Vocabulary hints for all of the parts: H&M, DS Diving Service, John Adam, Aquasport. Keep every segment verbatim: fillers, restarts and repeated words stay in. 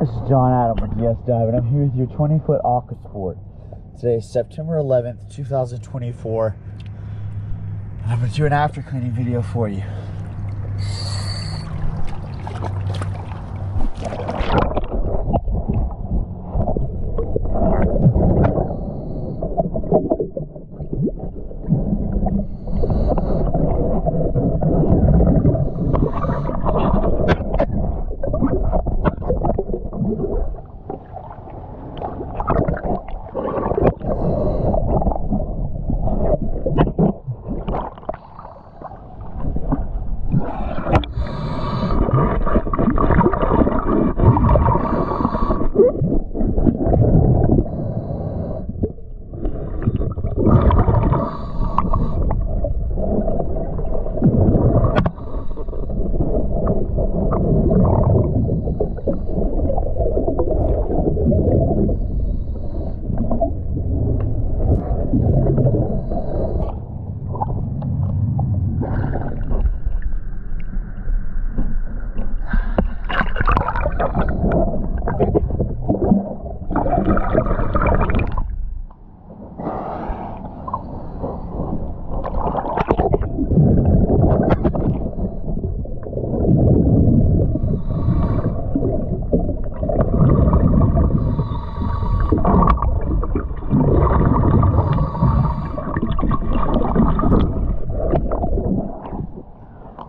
This is John Adam with D S Diving. I'm here with your twenty foot Aquasport. Today is September eleventh, two thousand twenty-four. And I'm going to do an after cleaning video for you.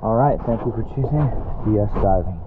Alright, thank you for choosing D S Diving.